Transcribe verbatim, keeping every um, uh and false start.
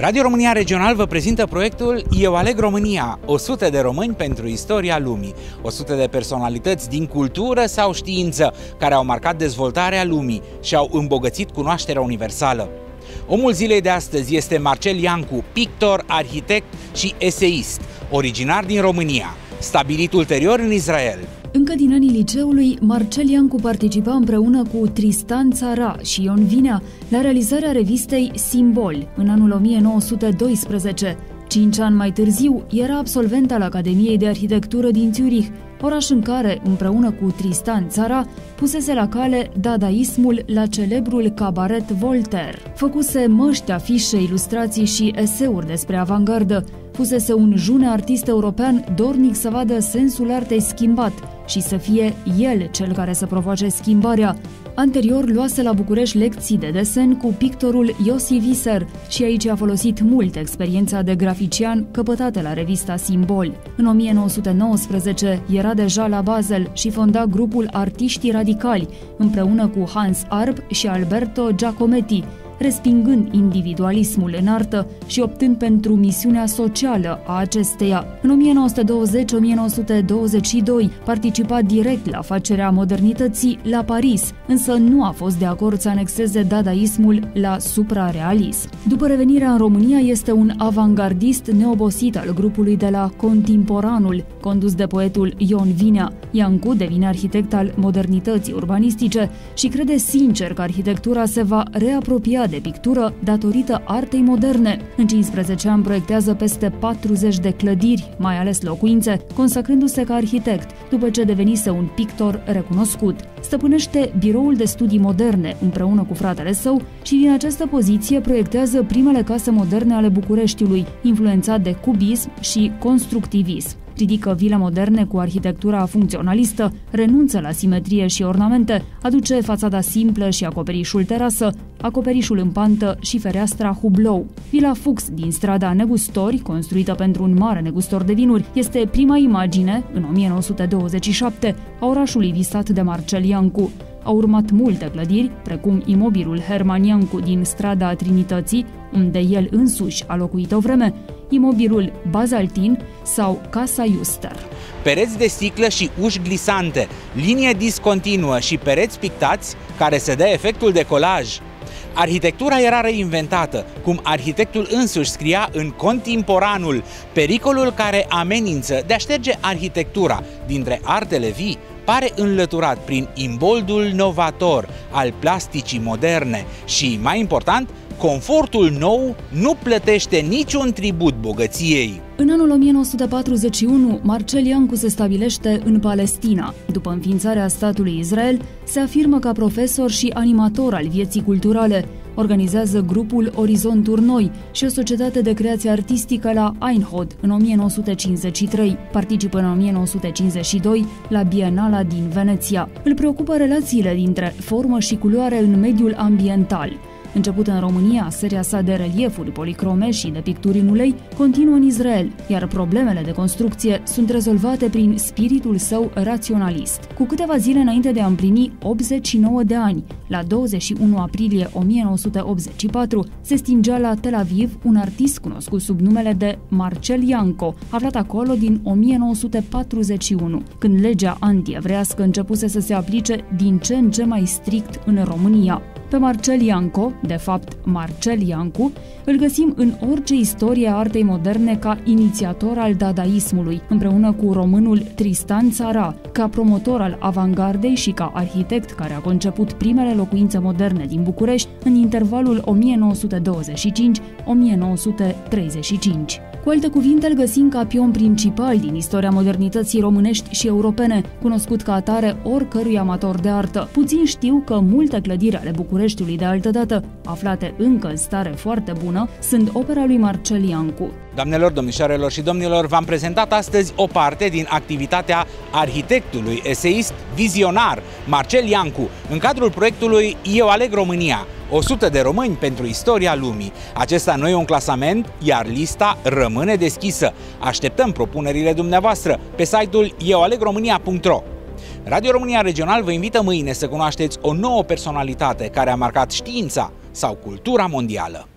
Radio România Regional vă prezintă proiectul Eu aleg România, o sută de români pentru istoria lumii, o sută de personalități din cultură sau știință care au marcat dezvoltarea lumii și au îmbogățit cunoașterea universală. Omul zilei de astăzi este Marcel Janco, pictor, arhitect și eseist, originar din România, stabilit ulterior în Israel. Încă din anii liceului, Marcel Janco participa împreună cu Tristan Tzara și Ion Vinea la realizarea revistei Simbol în anul o mie nouă sute doisprezece. Cinci ani mai târziu, era absolvent al Academiei de Arhitectură din Zurich, oraș în care, împreună cu Tristan Tzara, pusese la cale dadaismul la celebrul Cabaret Voltaire. Făcuse măști, afișe, ilustrații și eseuri despre avangardă. Fusese un june artist european dornic să vadă sensul artei schimbat și să fie el cel care să provoace schimbarea. Anterior luase la București lecții de desen cu pictorul Iosif Visser și aici a folosit mult experiența de grafician căpătată la revista Simbol. În o mie nouă sute nouăsprezece era deja la Basel și fonda grupul Artiștii Radicali împreună cu Hans Arp și Alberto Giacometti, respingând individualismul în artă și optând pentru misiunea socială a acesteia. În o mie nouă sute douăzeci - o mie nouă sute douăzeci și doi participa direct la facerea modernității la Paris, însă nu a fost de acord să anexeze dadaismul la suprarealism. După revenirea în România, este un avangardist neobosit al grupului de la Contemporanul, condus de poetul Ion Vinea. Janco devine arhitect al modernității urbanistice și crede sincer că arhitectura se va reapropia de pictură datorită artei moderne. În cincisprezece ani proiectează peste patruzeci de clădiri, mai ales locuințe, consacrându-se ca arhitect, după ce devenise un pictor recunoscut. Stăpânește biroul de studii moderne împreună cu fratele său și din această poziție proiectează primele case moderne ale Bucureștiului, influențat de cubism și constructivism. Ridică vile moderne cu arhitectura funcționalistă, renunță la simetrie și ornamente, aduce fațada simplă și acoperișul terasă, acoperișul în pantă și fereastra hublou. Vila Fuchs din strada Negustori, construită pentru un mare negustor de vinuri, este prima imagine, în o mie nouă sute douăzeci și șapte, a orașului visat de Marcel Janco. Au urmat multe clădiri, precum imobilul Herman Janco din strada Trinității, unde el însuși a locuit o vreme, imobilul Bazaltin sau Casa Iuster. Pereți de sticlă și uși glisante, linie discontinuă și pereți pictați care se dă efectul de colaj. Arhitectura era reinventată, cum arhitectul însuși scria în Contemporanul, pericolul care amenință de a șterge arhitectura dintre artele vii, pare înlăturat prin imboldul novator al plasticii moderne și, mai important, confortul nou nu plătește niciun tribut bogăției. În anul o mie nouă sute patruzeci și unu, Marcel Janco se stabilește în Palestina. După înființarea statului Israel, se afirmă ca profesor și animator al vieții culturale. Organizează grupul Orizonturi Noi și o societate de creație artistică la Ein Hod în o mie nouă sute cincizeci și trei. Participă în o mie nouă sute cincizeci și doi la Bienala din Veneția. Îl preocupă relațiile dintre formă și culoare în mediul ambiental. Începută în România, seria sa de reliefuri policrome și de picturi în ulei continuă în Israel, iar problemele de construcție sunt rezolvate prin spiritul său raționalist. Cu câteva zile înainte de a împlini optzeci și nouă de ani, la douăzeci și unu aprilie o mie nouă sute optzeci și patru, se stingea la Tel Aviv un artist cunoscut sub numele de Marcel Janco, aflat acolo din o mie nouă sute patruzeci și unu, când legea antievrească începuse să se aplice din ce în ce mai strict în România. Pe Marcel Janco, de fapt Marcel Janco, îl găsim în orice istorie a artei moderne ca inițiator al dadaismului, împreună cu românul Tristan Tzara, ca promotor al avangardei și ca arhitect care a conceput primele locuințe moderne din București în intervalul o mie nouă sute douăzeci și cinci - o mie nouă sute treizeci și cinci. Cu alte cuvinte, îl găsim ca pion principal din istoria modernității românești și europene, cunoscut ca atare oricărui amator de artă. Puțin știu că multe clădiri ale Bucureștiului de altădată, aflate încă în stare foarte bună, sunt opera lui Marcel Janco. Doamnelor, domnișoarelor și domnilor, v-am prezentat astăzi o parte din activitatea arhitectului, eseist, vizionar, Marcel Janco, în cadrul proiectului Eu aleg România, o sută de români pentru istoria lumii. Acesta nu e un clasament, iar lista rămâne deschisă. Așteptăm propunerile dumneavoastră pe site-ul eu aleg românia punct ro. Radio România Regional vă invită mâine să cunoașteți o nouă personalitate care a marcat știința sau cultura mondială.